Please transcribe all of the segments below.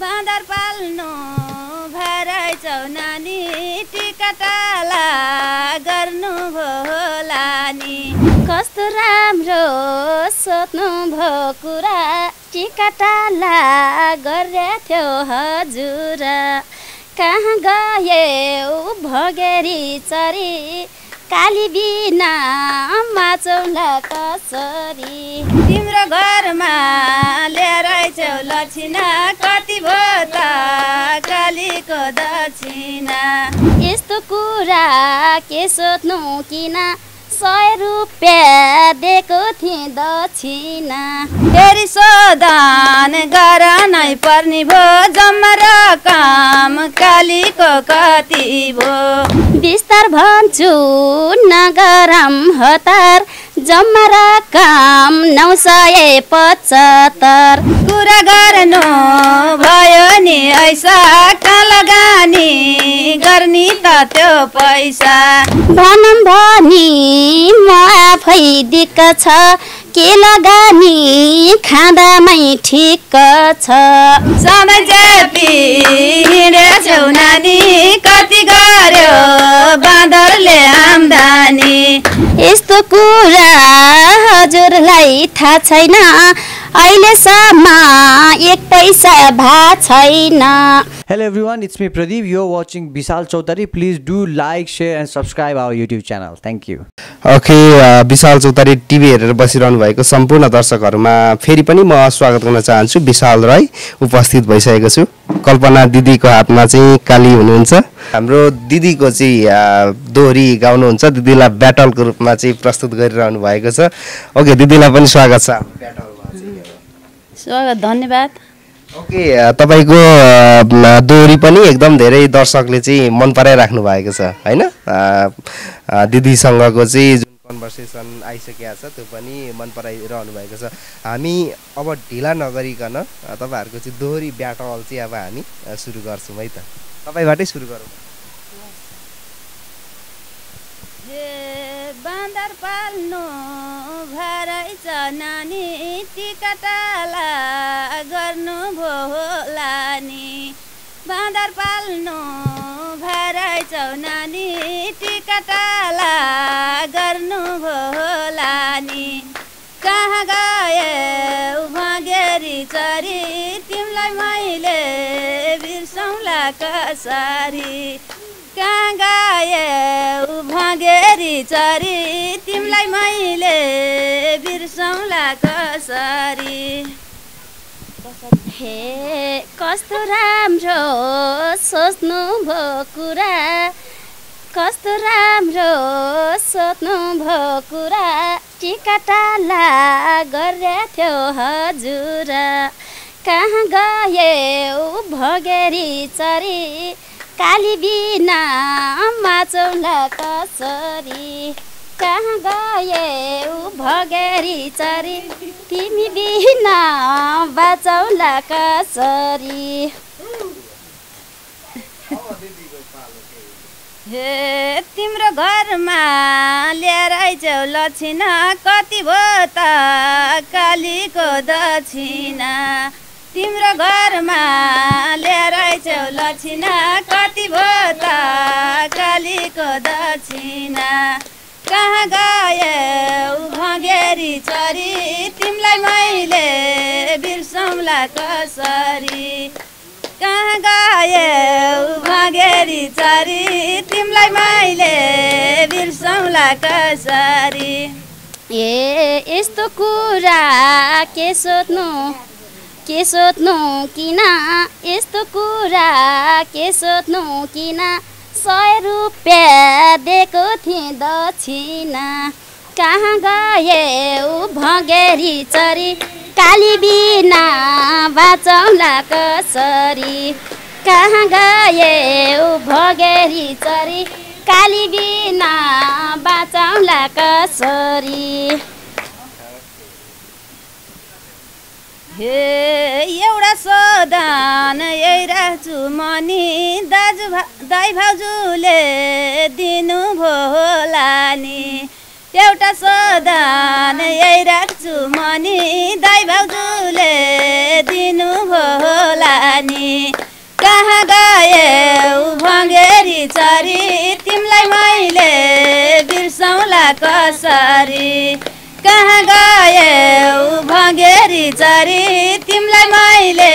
बाँदर पाल्नु भराइ चौनानी टिकटाला गर्नु होला नि। कस्तो राम्रो सोध्नु भो कुरा, टिकटाला गरे थियो हजुर। कहाँ गयौ भगेरी चरी, काली बिना माचौला कसरी। तिम्रो घरमा ल्याएर आइछौ लछिना, कति भो त कालीको दक्षिणा। यस्तो कुरा के सोध्नु किन, 100 रुपैयाँ दिएको थिएँ दक्षिणा। फेरि सोधान गर नै पर्ने भो, जम्रा काम कालीको कति भो। बिस्तार भन्छु नगरम हतार, जम्रा काम 975। कुरा गर्नु भयो नि ऐसा, कहाँ लगानी गर्ने त त्यो पैसा। भनौँ भने म आफै दिक्क छ, के लगानी खाँदामै ठिक्क छ। समय जापी हिँडेछौ नानी, कति गर्यो बाँदरले आम्दानी। यस्तो कुरा हजुरलाई थाहा छैन, अहिलेसम्म 1 पैसा भएको छैन। Hello everyone, it's me Pradeep. You're watching Bishal Chautari. Please do like, share and subscribe our YouTube channel. Thank you. Okay, Bishal Chautari TV हेरेर बसिरहनु भएको सम्पूर्ण दर्शकहरुमा फेरि पनि म स्वागत गर्न चाहन्छु। विशाल राई उपस्थित भइसकेको छु। कल्पना दिदीको हातमा चाहिँ काली हुनुहुन्छ। हाम्रो दिदीको चाहिँ दोहोरी गाउनुहुन्छ। दिदीलाई ब्याटलको रूपमा चाहिँ प्रस्तुत गरिरहनु भएको छ। ओके, दिदीलाई पनि स्वागत छ। ब्याटलमा चाहिँ स्वागत, धन्यवाद। ओके, तपाईको दोहोरी पनि एकदम धेरै दर्शकले चाहिँ मन पराइराख्नु भएको छ हैन। दिदीसँगको चाहिँ जुन कन्भर्सेसन आइसकेको छ त्यो पनि मन पराइरहनु भएको छ। हामी अब ढिला नगरीकन तपाईहरुको चाहिँ दोहोरी ब्याटल चाहिँ अब हामी सुरु गर्छौं है। त तपाईबाटै सुरु गरौँ। बाँदर पाल्नु भराइ छ नानी, टिकटाला गर्नु होला नि। बाँदर पाल्नु भराइ छ नानी, टिकटाला गर्नु होला नि। कहाँ गयौ भगेरी चरी, तिमीलाई मैले बिर्सौला कसरी। कहाँ गयौ भगेरी चरी, तिमीलाई मैले बिर्सौला कसरी। हे कस्तो राम्रो सोच्नु भो कुरा, कस्तो राम्रो सोच्नु भो कुरा, टिकटाला गरे थियो हजुर। कहाँ गयौ भगेरी चरी, काली बिना माचौला कसरी। कहाँ गयौ भगेरी चरी, तिमी बिना बाचौला कसरी। हे तिम्रो घरमा ल्याएर आइछौ लछिना, कति भो त कालीको दक्षिणा। तिम्रो घरमा ल्याएर आइछौ लछिना, कति भो त कालीको दक्षिणा। कहाँ गयौ भगेरी चरी, तिमीलाई मैले बिर्सौला कसरी। कहाँ गयौ भगेरी चरी, तिमीलाई मैले बिर्सौला कसरी। ए यस्तो कुरा के सोध्नु, के सोध्नु किन, यस्तो कुरा के सोध्नु किन, 100 रुपैयाँ दिएको थिएँ दक्षिणा। कहाँ गयौ भगेरी चरी, काली बिना बाचौला कसरी। कहाँ गयौ भगेरी चरी, काली बिना बाचौला कसरी। हे एउटा सोधान यइराछु मनी, दाजु दाइ भाउजूले दिनु भो होला नि। एउटा सदान यही राख्छु मनी दाइ भाउजूले दिनु होला नि। कहाँ गयौ भँगेरी चरी तिमीलाई मैले बिर्सौला कसरी। कहाँ गयौ भँगेरी चरी तिमीलाई मैले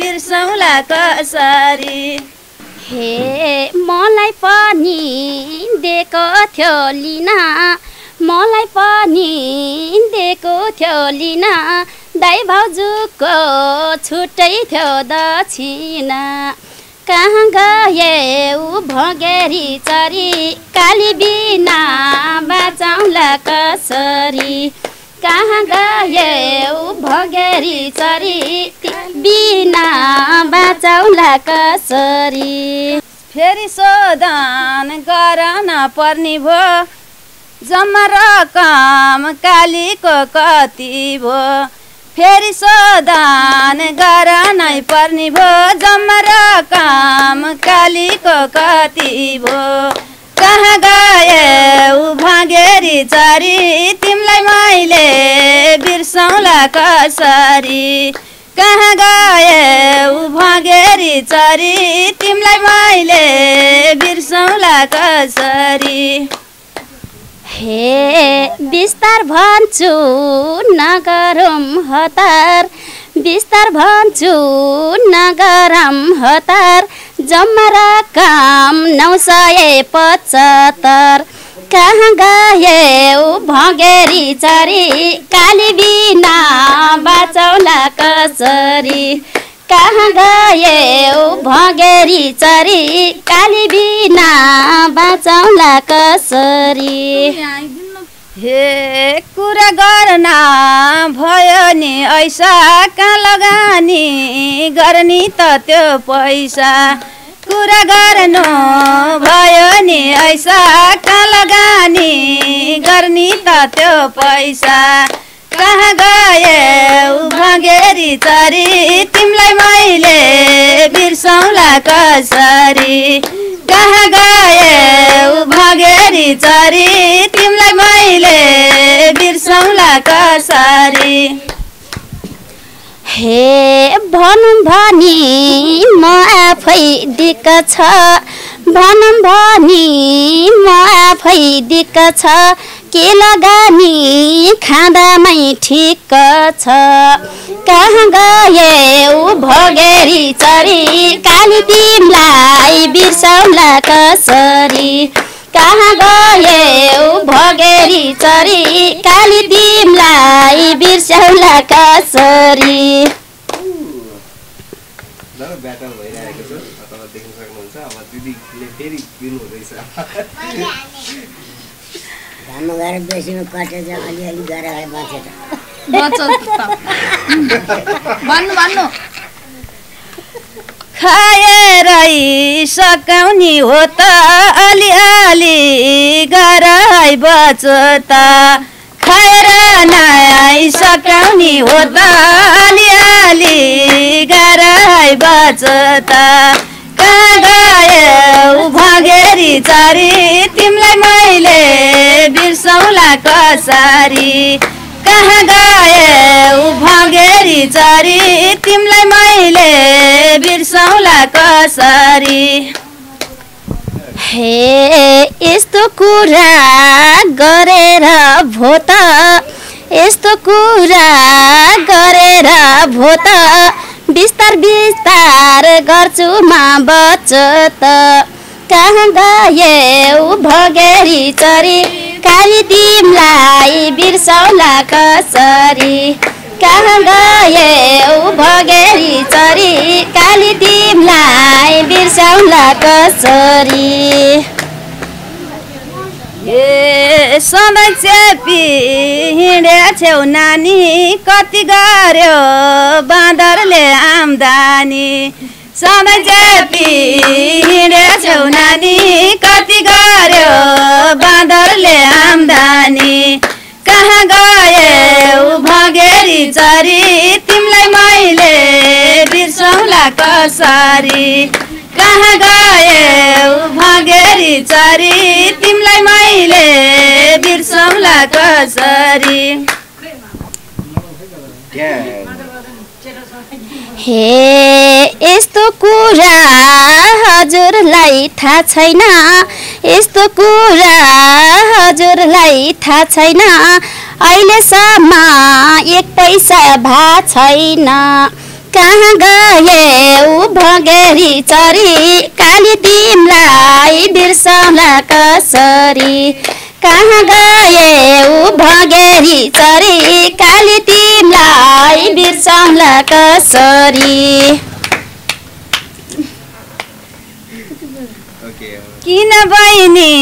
बिर्सौला कसरी। हे मलाई पनि दिएको थियो लिन, मलाई पनि दिएको थियो लिन, दाइ भाउजूको छुट्टै थियो दक्षिणा। कहाँ गयौ भँगेरी चरी काली बिना बचाउँला कसरी। कहाँ गयौ भँगेरी चरी बिना बचाउला कसरी। फेरि सोधन गर्न पर्ने भो, जम्मा रकम कालीको कति भो। फेरि सोधन गर्न पर्ने भो, जम्मा रकम कालीको कति भो। कहाँ गयौ भँगेरी चरी तिमीलाई मैले बिर्सौला कसरी। कहाँ गयौ भँगेरी चरी तिमीलाई मैले बिर्सौला कसरी। हे बिस्तार भन्छु नगरम हतार, बिस्तार भन्छु नगरम हतार, जम्मा रकम 975। कहाँ गयौ भँगेरी चरी काली बिना बचाउला कसरी। कहाँ गयौ भँगेरी चरी काली बिना बचाउला कसरी। हे कुरा गर्न भयो नि ऐसा, कहाँ लगानी गर्ने त त्यो पैसा। कुरा गर्नु भयो नि ऐसा, कहाँ लगानी गर्ने त त्यो पैसा। कहाँ गयौ भँगेरी चरी तिमीलाई मैले बिर्सौला कसरी। कहाँ गयौ भँगेरी चरी तिमीलाई मैले बिर्सौला कसरी। हे भनौँ भनी म आफै दिक्क छ, भनौँ भनी म आफै दिक्क छ, के लगानी खाँदामै ठिक्क छ। कहाँ गयौ भँगेरी चरी काली तिमीलाई बिर्सौला कसरी। कहाँ गयौ भँगेरी चरी काली तिमीलाई बिर्सौला कसरी। ब्याटल भइरहेको छ, तपाईंले देख्न सक्नुहुन्छ। अब दिदीले फेरि दिनु हुँदैछ, हाम्रो घर बेसीमा कटेज अलिअलि गरेर बचेछ। भन्नु भन्नु खाएर सकाउने हो त अलिअलि गर है बच त। खाएर नै सकाउने हो त अलिअलि गर है बच त। कहाँ गयौ भँगेरी चरी तिमीलाई मैले बिर्सौला कसरी। कहाँ गयौ भँगेरी चरी तिमीलाई मैले बिर्सौला कसरी। हे यस्तो कुरा गरेर भो त, यस्तो कुरा गरेर भो त, बिस्तार बिस्तार गर्छु म बचत। कहाँ गयौ भँगेरी चरी काली तिमीलाई बिर्सौला कसरी। कहाँ गयौ भँगेरी चरी काली तिमीलाई बिर्सौला कसरी। ए सधैँ चेपी हिँडेछौ नानी, कति गर्यो बाँदरले आम्दानी। सधैँ चेपी हिँडेछौ नानी, कति गर्यो बाँदरले आम्दानी। कहाँ गयौ भँगेरी चरी तिमीलाई मैले बिर्सौला कसरी। कहाँ गए भगेरी चरी तिमलाई मैले बिर्सौला कसरी। हे यस्तो कुरा हजुरलाई थाहा छैन, यस्तो कुरा हजुरलाई थाहा छैन, अहिलेसम्म एक पैसा भा छैन। कहाँ गए ऊ भगेरी चरी काली तिमलाई बिर्सौला कसरी। कहाँ गए ऊ भगेरी चरी काली तिमलाई बिर्सौला कसरी। किन बहिनी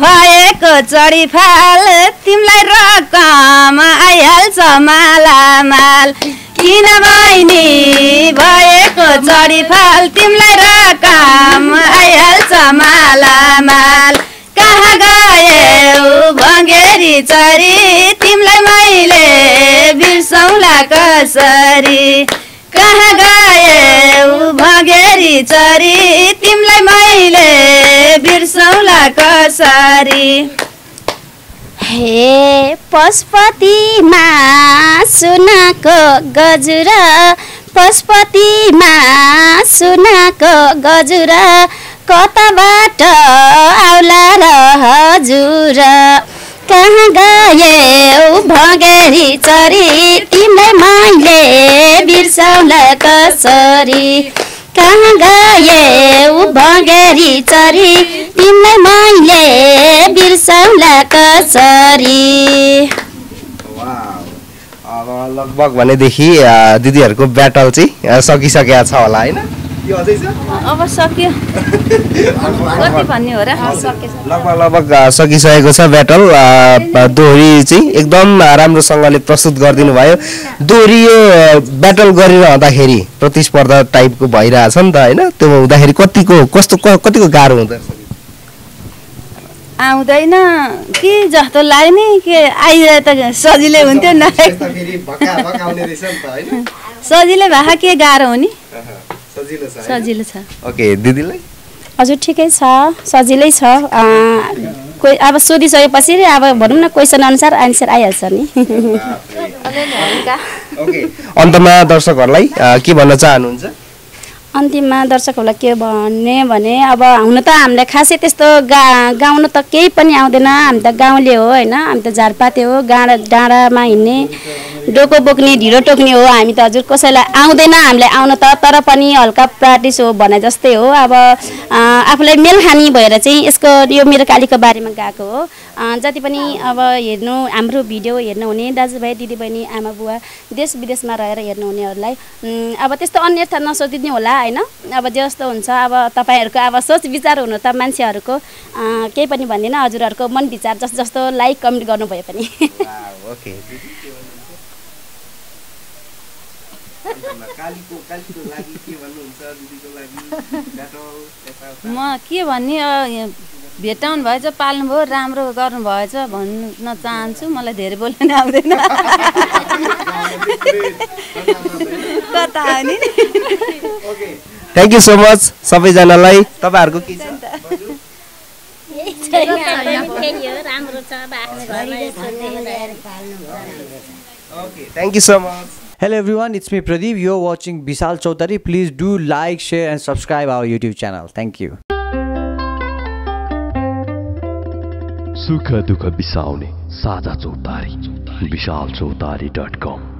भएको चरी फाल तिमलाई रकम आइहाल्छ मालामाल। किन बहिनी भएको चरी फाल तिमलाई रकम आइहाल्छ मालामाल। कहाँ गए ऊ भगेरी चरी तिमलाई मैले बिर्सौला कसरी। कहाँ गए ऊ भगेरी चरी तिमलाई मैले बिर्सौला कसरी। हे पशुपतिमा सुनको गजुरा, पशुपतिमा सुनको गजुरा, कताबाट आउला र हजुर। कहाँ गए ऊ भगेरी चरी तिमीलाई मैले बिर्सौला कसरी। कहाँ गए ऊ भगेरी चरी तिमीलाई मैले बिर्सौला कसरी। अब लगभग भनेदेखि दिदीहरूको ब्याटल चाहिँ सकिसकेको छ होला हैन? अब सक्यो कति भन्ने हो र? लगभग सकिसकेको छ ब्याटल। दोहोरी चाहिँ एकदम राम्रोसँगले प्रस्तुत गरिदिनु भयो। दोहोरी यो ब्याटल गरिरहँदाखेरि प्रतिस्पर्धा टाइपको भइरहेछ नि त हैन? त्यो हुँदाखेरि कतिको कस्तो कतिको गाह्रो हुँदैछ? आउँदैन कि जस्तो लाग्ने के आइरहे त सजिलै हुन्थ्यो न। सजिलै भए के गाह्रो हुने? सजिलो छ। ओके दिदीलाई हजुर ठिकै छ, सजिलै छ। कोही अब सोधिसकेपछि अब भनौँ न क्वेसन अनुसार आन्सर आइहाल्छ नि। ओके अन्तमा दर्शकहरूलाई के भन्न चाहनुहुन्छ? अन्तिममा दर्शकहरूलाई के भन्ने भने अब हुन त हामीलाई खासै त्यस्तो गाउन त केही पनि आउँदैन, हामी त गाउँले हो होइन, हामी त झारपाते हो, गाँडा डाँडामा हिँड्ने डोको बोक्ने ढिँडो टोक्ने हो हामी त। हजुर कसैलाई आउँदैन हामीलाई आउन त, तर पनि हल्का प्र्याक्टिस हो भने जस्तै हो। अब आफूलाई मेलखानी भएर चाहिँ यसको यो मेरो कालीको बारेमा गएको हो। जति पनि अब हेर्नु हाम्रो भिडियो हेर्नुहुने दाजुभाइ दिदीबहिनी आमा बुवा देश विदेशमा रहेर हेर्नुहुनेहरूलाई अब त्यस्तो अन्यथा नसोधिदिनु होला होइन। अब जे जस्तो हुन्छ अब तपाईँहरूको अब सोच विचार हुनु त मान्छेहरूको केही पनि भन्दैन, हजुरहरूको मन विचार जस्तो लाइक कमेन्ट गर्नुभयो पनि। म के भन्ने भेटाउनु भएछ पाल्नुभयो राम्रो गर्नुभएछ भन्न चाहन्छु। मलाई धेरै बोल्न आउँदैन कता हो नि। थ्याङ्क यू सो मच सबैजनालाई। तपाईँहरूको के छ? Thank you so much. Hello everyone, it's me Pradeep. You're watching Bishal Chautari. Please do like, share and subscribe our YouTube channel. Thank you. Sukha dukha bisaune Sada Chautari, bishalchautari.com.